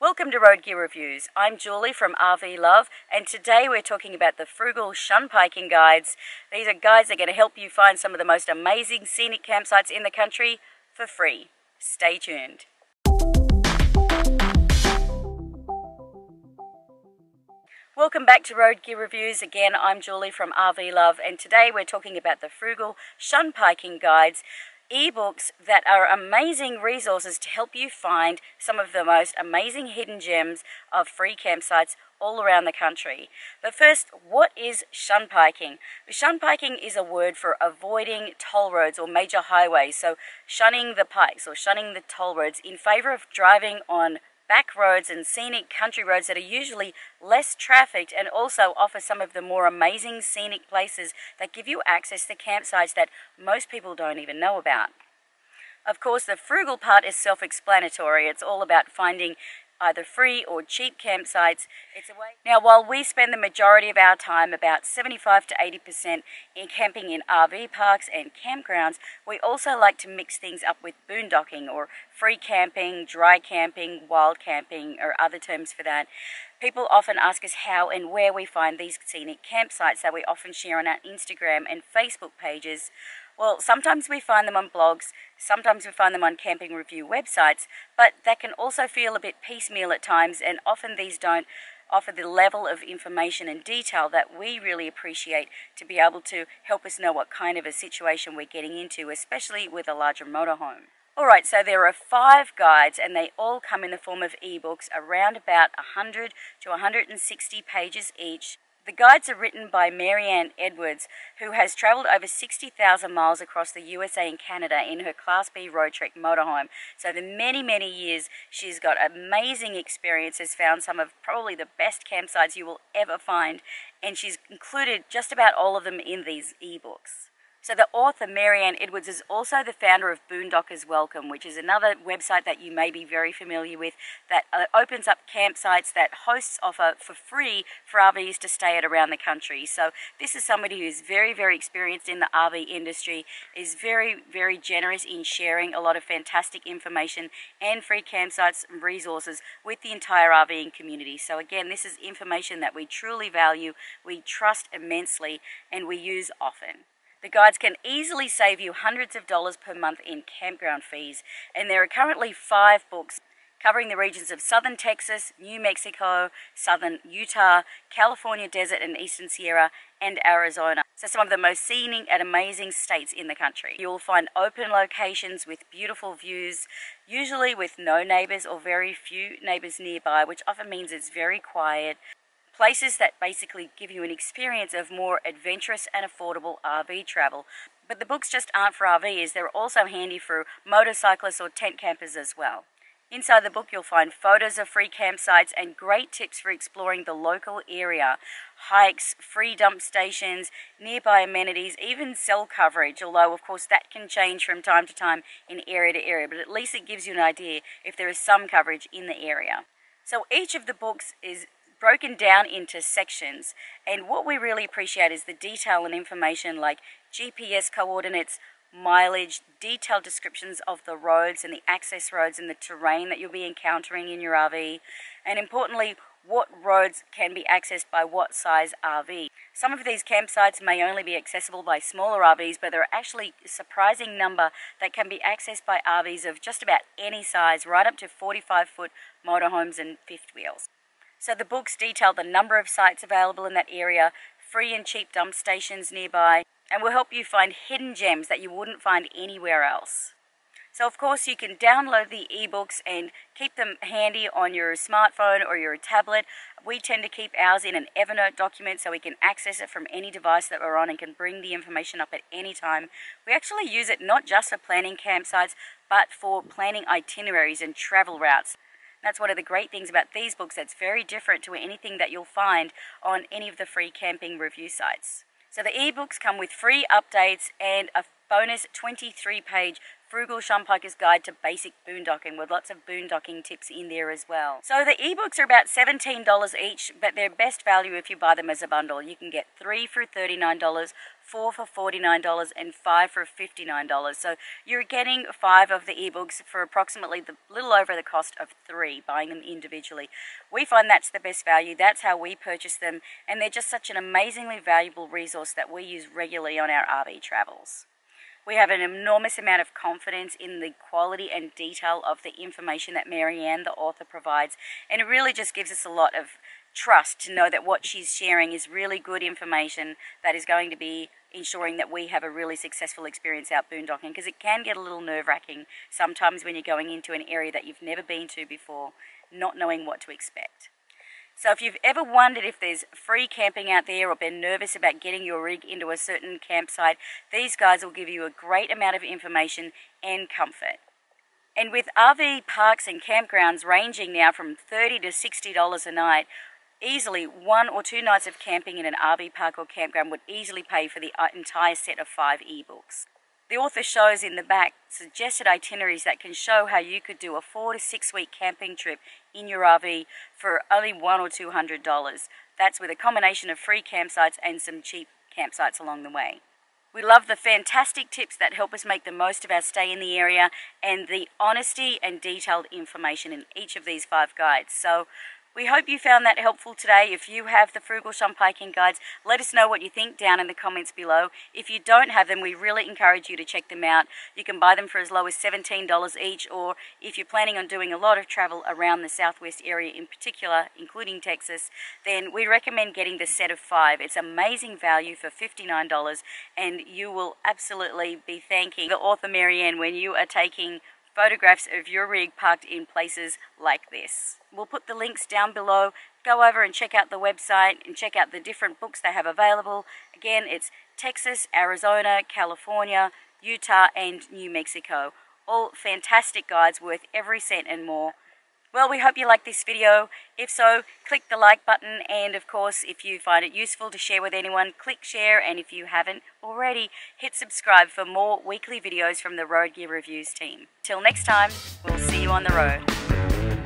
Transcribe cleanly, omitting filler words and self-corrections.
Welcome to Road Gear Reviews. I'm Julie from RV Love, and today we're talking about the Frugal Shunpiking Guides. These are guides that are going to help you find some of the most amazing scenic campsites in the country for free. Stay tuned. Welcome back to Road Gear Reviews. Again, I'm Julie from RV Love, and today we're talking about the Frugal Shunpiking Guides. Ebooks that are amazing resources to help you find some of the most amazing hidden gems of free campsites all around the country. But first, what is shunpiking? Shunpiking is a word for avoiding toll roads or major highways, so shunning the pikes or shunning the toll roads in favor of driving on back roads and scenic country roads that are usually less trafficked and also offer some of the more amazing scenic places that give you access to campsites that most people don't even know about. Of course, the frugal part is self-explanatory. It's all about finding either free or cheap campsites. Now, while we spend the majority of our time, about 75 to 80%, in camping in RV parks and campgrounds, we also like to mix things up with boondocking or free camping, dry camping, wild camping, or other terms for that. People often ask us how and where we find these scenic campsites that we often share on our Instagram and Facebook pages. Well, sometimes we find them on blogs, sometimes we find them on camping review websites, but that can also feel a bit piecemeal at times, and often these don't offer the level of information and detail that we really appreciate to be able to help us know what kind of a situation we're getting into, especially with a larger motorhome. Alright, so there are 5 guides, and they all come in the form of ebooks, around about 100 to 160 pages each. The guides are written by Marianne Edwards, who has travelled over 60,000 miles across the USA and Canada in her Class B Road Trek motorhome. So in many, many years, she's got amazing experiences, found some of probably the best campsites you will ever find, and she's included just about all of them in these ebooks. So the author, Marianne Edwards, is also the founder of Boondockers Welcome, which is another website that you may be very familiar with that opens up campsites that hosts offer for free for RVs to stay at around the country. So this is somebody who is very, very experienced in the RV industry, is very, very generous in sharing a lot of fantastic information and free campsites and resources with the entire RVing community. So again, this is information that we truly value, we trust immensely, and we use often. The guides can easily save you hundreds of dollars per month in campground fees, and there are currently 5 books covering the regions of southern Texas, New Mexico, southern Utah, California desert and eastern Sierra, and Arizona. So some of the most scenic and amazing states in the country. You'll find open locations with beautiful views, usually with no neighbors or very few neighbors nearby, which often means it's very quiet. Places that basically give you an experience of more adventurous and affordable RV travel. But the books just aren't for RVers, they're also handy for motorcyclists or tent campers as well. Inside the book you'll find photos of free campsites and great tips for exploring the local area. Hikes, free dump stations, nearby amenities, even cell coverage, although of course that can change from time to time in area to area, but at least it gives you an idea if there is some coverage in the area. So each of the books is broken down into sections, and what we really appreciate is the detail and information like GPS coordinates, mileage, detailed descriptions of the roads and the access roads and the terrain that you'll be encountering in your RV, and importantly, what roads can be accessed by what size RV. Some of these campsites may only be accessible by smaller RVs, but there are actually a surprising number that can be accessed by RVs of just about any size, right up to 45-foot motorhomes and fifth wheels. So the books detail the number of sites available in that area, free and cheap dump stations nearby, and will help you find hidden gems that you wouldn't find anywhere else. So of course you can download the ebooks and keep them handy on your smartphone or your tablet. We tend to keep ours in an Evernote document so we can access it from any device that we're on and can bring the information up at any time. We actually use it not just for planning campsites, but for planning itineraries and travel routes. That's one of the great things about these books that's very different to anything that you'll find on any of the free camping review sites. So the ebooks come with free updates and a bonus 23-page Frugal Shunpiker's Guide to Basic Boondocking, with lots of boondocking tips in there as well. So the ebooks are about $17 each, but they're best value if you buy them as a bundle. You can get 3 for $39, 4 for $49, and 5 for $59. So you're getting 5 of the ebooks for approximately the little over the cost of 3, buying them individually. We find that's the best value. That's how we purchase them, and they're just such an amazingly valuable resource that we use regularly on our RV travels. We have an enormous amount of confidence in the quality and detail of the information that Marianne, the author, provides, and it really just gives us a lot of trust to know that what she's sharing is really good information that is going to be ensuring that we have a really successful experience out boondocking, because it can get a little nerve-wracking sometimes when you're going into an area that you've never been to before, not knowing what to expect. So if you've ever wondered if there's free camping out there or been nervous about getting your rig into a certain campsite, these guys will give you a great amount of information and comfort. And with RV parks and campgrounds ranging now from $30 to $60 a night, easily 1 or 2 nights of camping in an RV park or campground would easily pay for the entire set of 5 ebooks. The author shows in the back suggested itineraries that can show how you could do a 4 to 6 week camping trip in your RV for only $100 or $200. That's with a combination of free campsites and some cheap campsites along the way. We love the fantastic tips that help us make the most of our stay in the area and the honesty and detailed information in each of these 5 guides. So we hope you found that helpful today. If you have the Frugal Shunpiking Guides, let us know what you think down in the comments below. If you don't have them, we really encourage you to check them out. You can buy them for as low as $17 each, or if you're planning on doing a lot of travel around the Southwest area in particular, including Texas, then we recommend getting the set of 5. It's amazing value for $59, and you will absolutely be thanking the author Marianne when you are taking photographs of your rig parked in places like this. We'll put the links down below. Go over and check out the website and check out the different books they have available. Again, it's Texas, Arizona, California, Utah, and New Mexico. All fantastic guides worth every cent and more. Well, we hope you like this video. If so, click the like button, and of course, if you find it useful to share with anyone, click share, and if you haven't already, hit subscribe for more weekly videos from the Road Gear Reviews team. Till next time, we'll see you on the road.